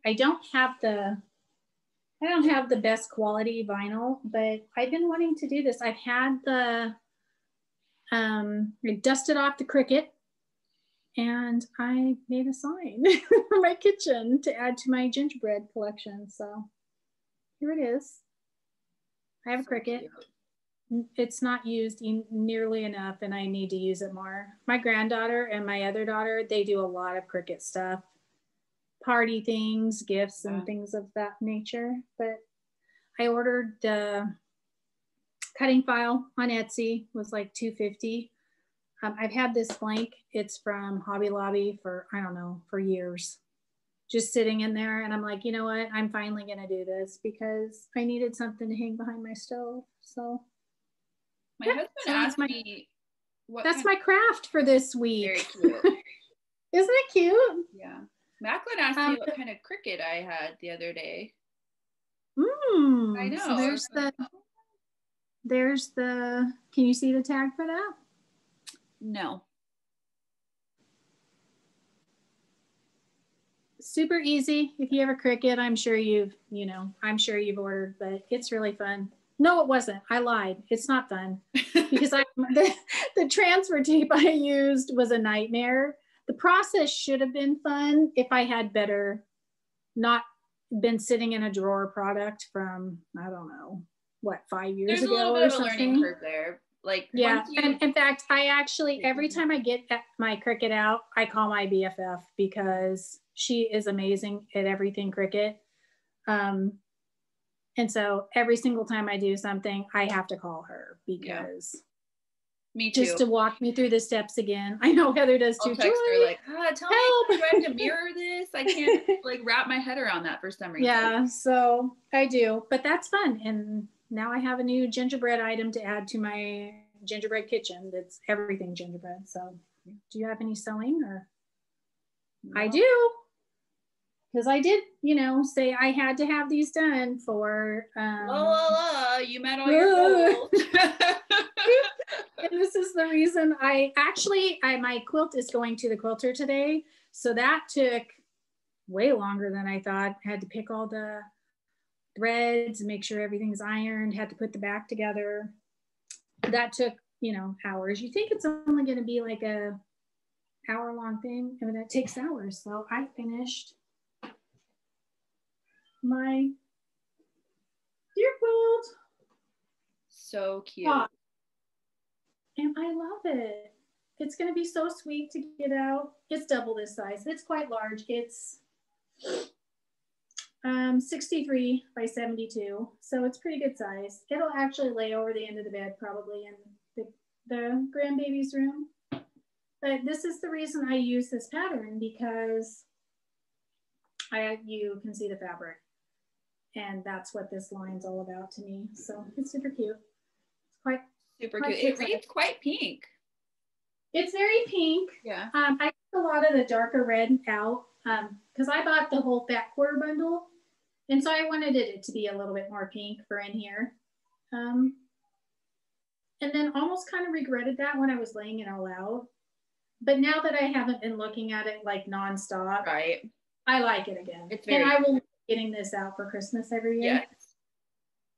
I don't have the best quality vinyl, but I've been wanting to do this. I've had the, I dusted off the Cricut and I made a sign for my kitchen to add to my gingerbread collection. So here it is. I have a Cricut. It's not used nearly enough and I need to use it more. My granddaughter and my other daughter, they do a lot of Cricut stuff, party things, gifts and things of that nature. But I ordered the cutting file on Etsy, was like $2.50. I've had this blank, it's from Hobby Lobby for, I don't know, for years, just sitting in there. And I'm like, you know what? I'm finally gonna do this because I needed something to hang behind my stove, so. My husband asked me, that's my craft for this week. Very cute. Isn't it cute? Yeah. Macklin asked me what kind of Cricut I had the other day. Mm, I know. So there's the, can you see the tag for that? No. Super easy. If you have a Cricut, I'm sure you've ordered, but it's really fun. No, it wasn't. I lied. It's not fun because the transfer tape I used was a nightmare. The process should have been fun if I had better, not been sitting in a drawer product from, I don't know, what, 5 years ago or something? There's a little bit of a learning curve there. Like, yeah, and in fact, I actually, every time I get my Cricut out, I call my BFF because she is amazing at everything Cricut. And so every single time I do something, I have to call her because me too. Just to walk me through the steps again. I know Heather does too. They're like, tell me, do I have to mirror this? I can't like wrap my head around that for some reason. Yeah, so I do, but that's fun. And now I have a new gingerbread item to add to my gingerbread kitchen. That's everything gingerbread. So do you have any sewing or? No. I do. Because I did, say I had to have these done for. You met all your goals. And this is the reason I my quilt is going to the quilter today, so that took way longer than I thought. I had to pick all the threads, make sure everything's ironed. Had to put the back together. That took hours. You think it's only going to be like a hour-long thing, and that takes hours. So I finished my dear quilt. So cute. And I love it. It's going to be so sweet to get out. It's double this size. It's quite large. It's 63 by 72. So it's pretty good size. It'll actually lay over the end of the bed probably in the grandbaby's room. But this is the reason I use this pattern because you can see the fabric. And that's what this line's all about to me. So it's super cute. It's quite super cute. It reads quite pink. It's very pink. Yeah. I took a lot of the darker red out because I bought the whole Fat Quarter bundle, and so I wanted it to be a little bit more pink for in here. And then almost kind of regretted that when I was laying it all out. But now that I haven't been looking at it like nonstop, right? I like it again. It's very, and I will be getting this out for Christmas every year. Yes.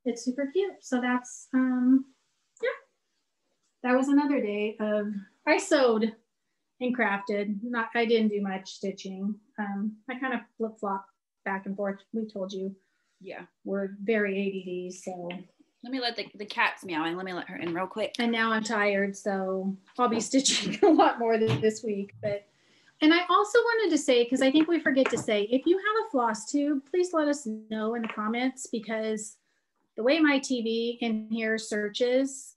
It's super cute. So that's, that was another day of, I sewed and crafted. I didn't do much stitching. I kind of flip-flop back and forth. We told you. Yeah. We're very ADD, so. Let me let the cat's meowing. Let me let her in real quick. And now I'm tired, so I'll be stitching a lot more this week, but. And I also wanted to say, because I think we forget to say, if you have a floss tube, please let us know in the comments, because the way my TV in here searches,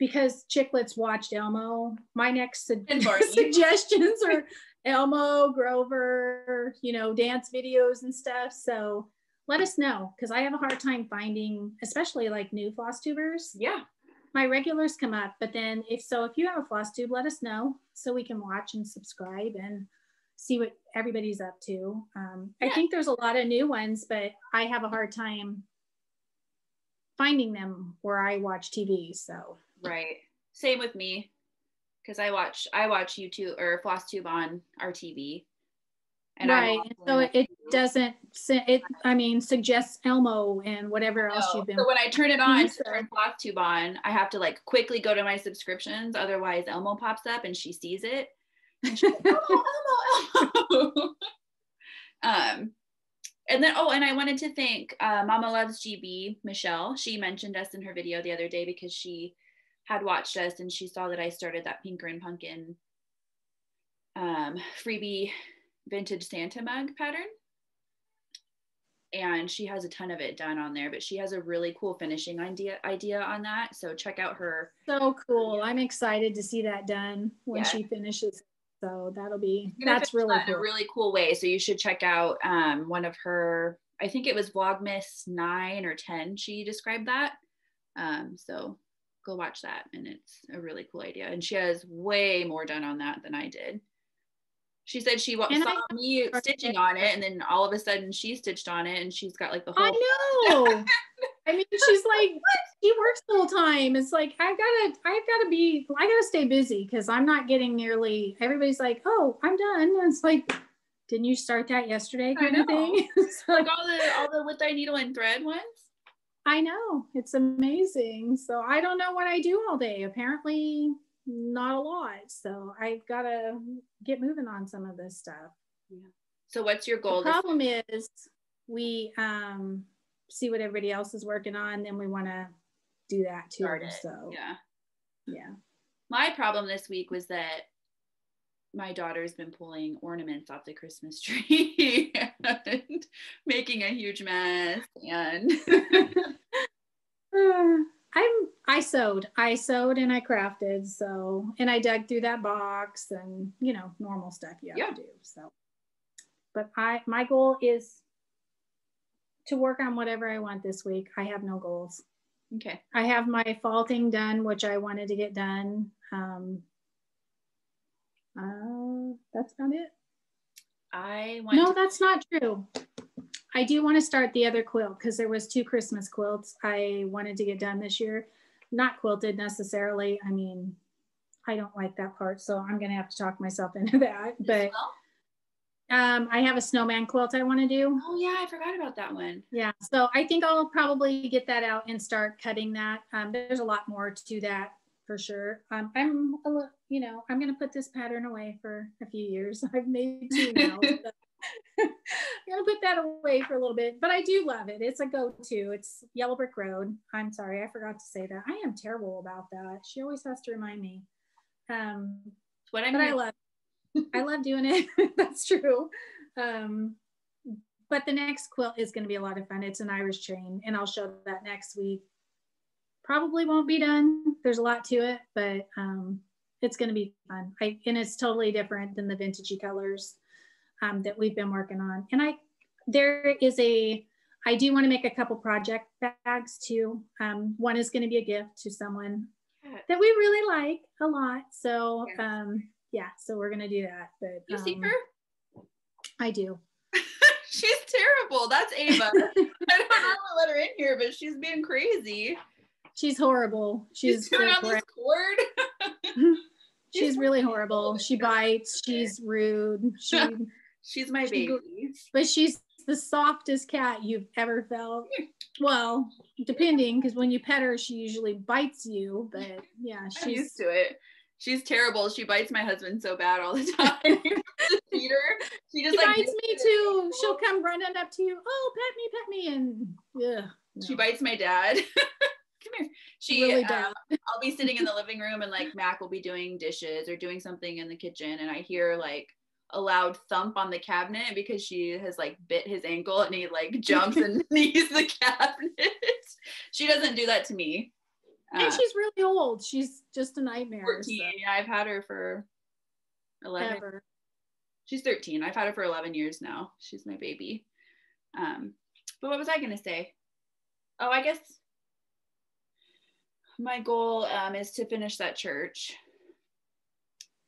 because Chicklets watched Elmo, my next suggestions are Elmo, Grover, dance videos and stuff. So let us know, because I have a hard time finding, especially like new floss tubers. Yeah. My regulars come up, but then if you have a floss tube, let us know so we can watch and subscribe and see what everybody's up to. I think there's a lot of new ones, but I have a hard time finding them where I watch TV. So Right. Same with me, because I watch YouTube or Floss Tube on our TV. And right. So it doesn't. It I mean suggests Elmo and whatever else you've been. So when I turn it on, turn Floss Tube on, I have to like quickly go to my subscriptions, otherwise Elmo pops up and she sees it. And she's like, oh, Elmo, Elmo. And then, and I wanted to thank Mama Loves GB, Michelle. She mentioned us in her video the other day because she had watched us and she saw that I started that Pinker and Pumpkin freebie vintage Santa mug pattern. And she has a ton of it done on there, but she has a really cool finishing idea on that. So check out her. So cool. I'm excited to see that done when she finishes. So that'll be, that's really cool. A really cool way. So you should check out one of her, I think it was Vlogmas 9 or 10, she described that. So go watch that. And it's a really cool idea. And she has way more done on that than I did. She said she saw me stitching on it and then all of a sudden she stitched on it and she's got like the whole. I know. I mean, she's like, she works full time. It's like, I gotta stay busy because I'm not getting nearly, everybody's like, oh, I'm done. And it's like, didn't you start that yesterday? Kind of thing. So, like all the With Thy Needle and Thread ones. I know, it's amazing. So I don't know what I do all day. Apparently not a lot. So I gotta get moving on some of this stuff. Yeah. So what's your goal? The problem is we, see what everybody else is working on, then we want to do that too. So yeah, my problem this week was that my daughter's been pulling ornaments off the Christmas tree and making a huge mess, and I sewed and I crafted, so, and I dug through that box and, you know, normal stuff you have to do. So but my goal is to work on whatever I want this week. I have no goals. Okay. I have my fall thing done, which I wanted to get done. That's about it. No, that's not true. I do want to start the other quilt because there was 2 Christmas quilts I wanted to get done this year. Not quilted necessarily. I mean, I don't like that part, so I'm going to have to talk myself into that. But I have a snowman quilt I want to do. Oh yeah, I forgot about that one. Yeah, so I think I'll probably get that out and start cutting that. There's a lot more to that for sure. I'm gonna put this pattern away for a few years. I've made 2 now. So I'm gonna put that away for a little bit, but I do love it. It's a go-to. It's Yellow Brick Road. I'm sorry, I forgot to say that. I am terrible about that. She always has to remind me. I love. I love doing it. That's true. But the next quilt is going to be a lot of fun. It's an Irish train, and I'll show that next week. Probably won't be done. There's a lot to it, but it's going to be fun. And it's totally different than the vintagey colors that we've been working on. And I do want to make a couple project bags too. One is going to be a gift to someone that we really like a lot. So, yeah, so we're gonna do that. But you see her? I do. She's terrible. That's Ava. I don't know how to let her in here, but she's being crazy. She's horrible. She's doing on this cord. She's really horrible. She bites. She's rude. She's my baby. But she's the softest cat you've ever felt. Well, depending, because when you pet her, she usually bites you. But yeah, she's I'm used to it. She's terrible. She bites my husband so bad all the time. She just like bites me too. She'll come running up to you. Oh, pet me, and yeah. No. She bites my dad. Come here. She really does. I'll be sitting in the living room and like Mac will be doing dishes or doing something in the kitchen, and I hear like a loud thump on the cabinet because she has like bit his ankle, and he like jumps and knees the cabinet. She doesn't do that to me. And she's really old. She's just a nightmare. 14. So. Yeah, I've had her for 11. Ever. She's 13. I've had her for 11 years now. She's my baby. But what was I going to say? Oh, I guess my goal is to finish that church.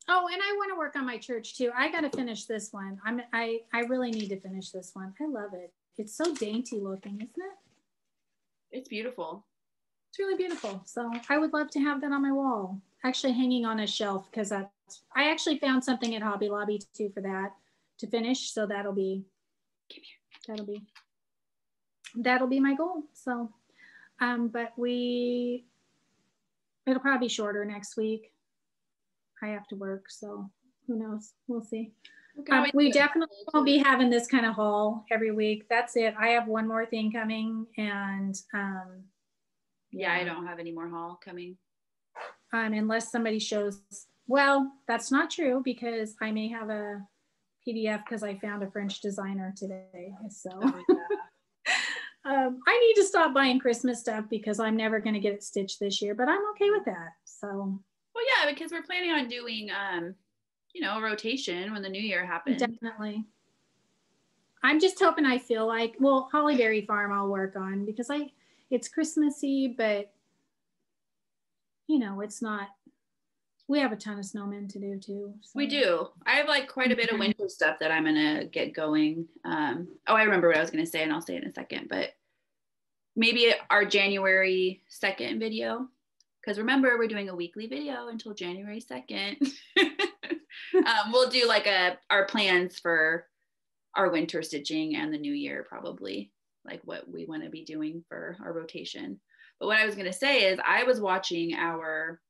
Oh, and I want to work on my church too. I got to finish this one. I really need to finish this one. I love it. It's so dainty looking, isn't it? It's beautiful. It's really beautiful. So I would love to have that on my wall, actually hanging on a shelf, because I actually found something at Hobby Lobby too for that to finish. So that'll be, that'll be my goal. So, but it'll probably be shorter next week. I have to work, so who knows? We'll see. Okay, we definitely won't be having this kind of haul every week. That's it. I have one more thing coming, and yeah, I don't have any more haul coming. Unless somebody shows, well, that's not true, because I may have a PDF because I found a French designer today. So I need to stop buying Christmas stuff because I'm never going to get it stitched this year, but I'm okay with that. So, well, yeah, because we're planning on doing, you know, a rotation when the new year happens. Definitely. I'm just hoping I feel like, well, Hollyberry Farm I'll work on because it's Christmassy, but you know, it's not, we have a ton of snowmen to do too. So. We do. I have like quite a bit of winter stuff that I'm going to get going. Oh, I remember what I was going to say and I'll say it in a second, but maybe our January 2nd video, because remember we're doing a weekly video until January 2nd. We'll do like our plans for our winter stitching and the new year, probably like what we want to be doing for our rotation. But what I was going to say is I was watching our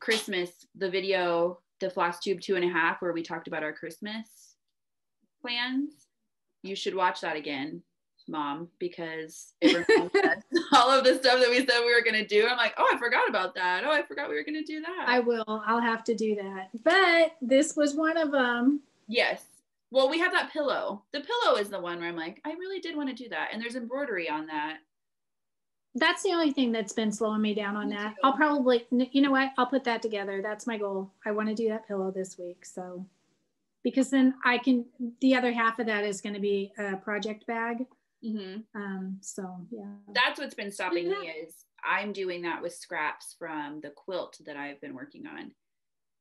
Christmas, the video, the Floss Tube 2.5, where we talked about our Christmas plans. You should watch that again, Mom, because it reminds us all of the stuff that we said we were going to do. I'm like, oh, I forgot about that. Oh, I forgot we were going to do that. I will. I'll have to do that. But this was one of them. Yes. Well, we have that pillow. The pillow is the one where I'm like, I really did want to do that. And there's embroidery on that. That's the only thing that's been slowing me down on that. I'll probably, you know what, I'll put that together. That's my goal. I want to do that pillow this week. So, because then I can, the other half of that is going to be a project bag. So yeah. That's what's been stopping me is I'm doing that with scraps from the quilt that I've been working on,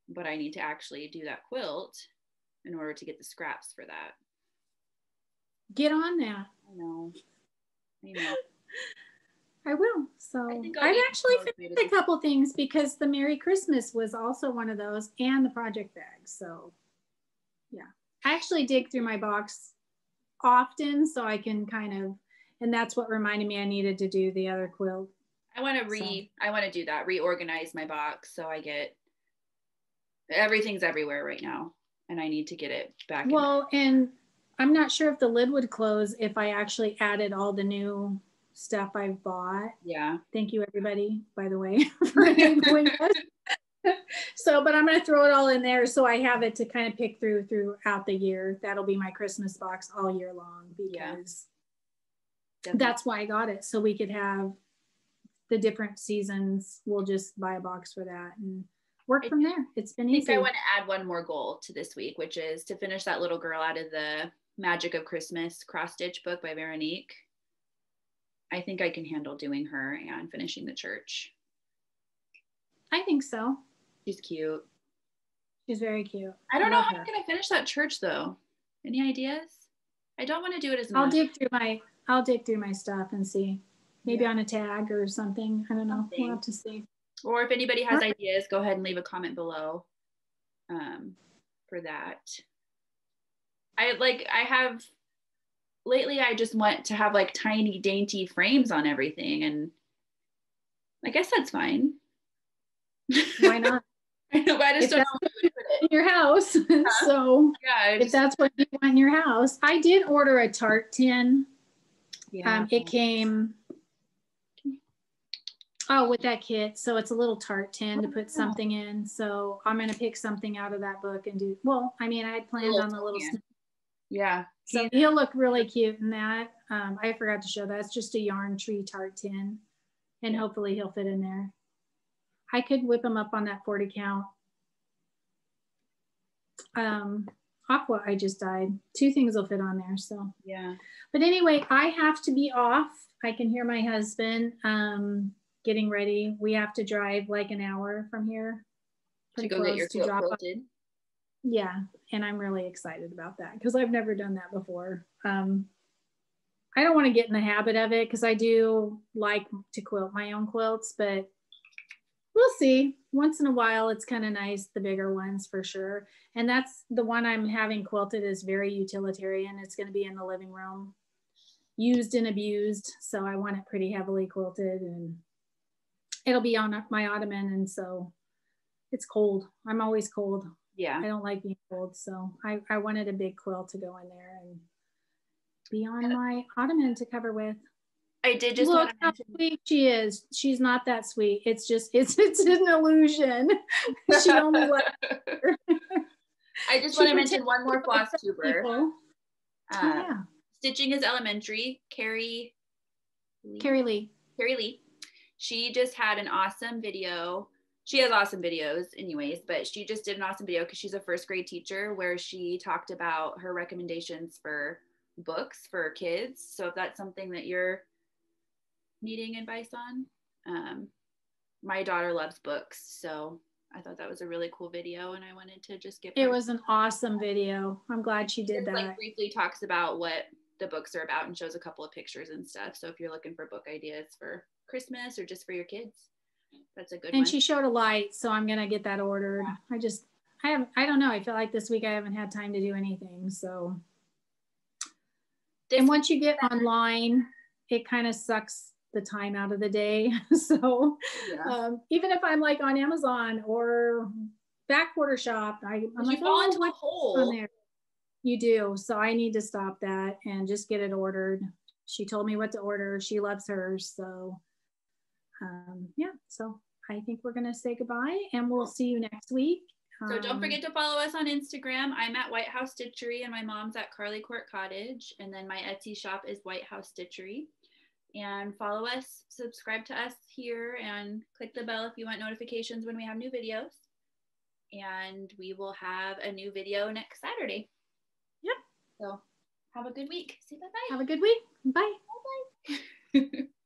but I need to actually do that quilt in order to get the scraps for that. Get on that. I know. I know. I will. So I've actually finished a couple things because the Merry Christmas was also one of those and the project bag. So yeah, I actually dig through my box often so I can kind of, and that's what reminded me I needed to do the other quilt. I want to do that, reorganize my box so I get, everything's everywhere right now and I need to get it back. Well, and I'm not sure if the lid would close if I actually added all the new stuff I've bought. Yeah. Thank you everybody, by the way, for enabling us. So, but I'm going to throw it all in there so I have it to kind of pick through throughout the year. That'll be my Christmas box all year long because that's why I got it. So we could have the different seasons. We'll just buy a box for that and work from there. It's been easy. I think I want to add one more goal to this week, which is to finish that little girl out of the Magic of Christmas cross stitch book by Veronique. I think I can handle doing her and finishing the church. I think so. She's cute. She's very cute. I don't know how I'm going to finish that church though. Any ideas? I don't want to do it as much. I'll dig through my stuff and see. Maybe on a tag or something. I don't know. We'll have to see. Or if anybody has ideas, go ahead and leave a comment below for that. Lately, I just want to have like tiny, dainty frames on everything. And I guess that's fine. Why not? I know, but I just don't know what to do in your house. Huh? So yeah, if that's what you want in your house. I did order a tart tin. Yeah. It came, with that kit. So it's a little tart tin to put something in. So I'm going to pick something out of that book and do, well, I mean, I had planned on the little snip. Yeah. So he'll look really cute in that. I forgot to show that. It's just a yarn tree tart tin, and hopefully he'll fit in there. I could whip him up on that 40 count. Aqua, I just dyed. Two things will fit on there, so. Yeah. But anyway, I have to be off. I can hear my husband getting ready. We have to drive like an hour from here. Pretty close to drop off. Yeah, and I'm really excited about that because I've never done that before. I don't want to get in the habit of it because I do like to quilt my own quilts, but we'll see. Once in a while, it's kind of nice, the bigger ones for sure. And that's the one I'm having quilted is very utilitarian. It's going to be in the living room, used and abused. So I want it pretty heavily quilted, and it'll be on my ottoman. And so it's cold. I'm always cold. Yeah. I don't like being cold. So I wanted a big quilt to go in there and be on my ottoman to cover with. I did just look how sweet she is. She's not that sweet. It's just it's an illusion. She only likes her. I just want to mention one more floss tuber. Yeah. Stitching is Elementary. Carrie Lee. She just had an awesome video. She has awesome videos anyways, but she just did an awesome video because she's a first grade teacher where she talked about her recommendations for books for kids. So if that's something that you're needing advice on. My daughter loves books, so I thought that was a really cool video, and I wanted to just give it was an awesome video. I'm glad she did that. Like briefly talks about what the books are about and shows a couple of pictures and stuff. So if you're looking for book ideas for Christmas or just for your kids, that's a good one. And she showed a light, so I'm gonna get that ordered. Yeah. I don't know, I feel like this week I haven't had time to do anything, so. And once you get online, it kind of sucks the time out of the day. So yeah. Even if I'm like on Amazon or Fat Quarter Shop, I'm like, fall into a hole. You do. So I need to stop that and just get it ordered. She told me what to order. She loves hers. So yeah, so I think we're going to say goodbye, and we'll see you next week. So don't forget to follow us on Instagram. I'm at White House Stitchery, and my mom's at Carly Court Cottage. And then my Etsy shop is White House Stitchery. And follow us, subscribe to us here, and click the bell if you want notifications when we have new videos. And we will have a new video next Saturday. Yep. So have a good week. Say bye-bye. Have a good week. Bye. Bye-bye.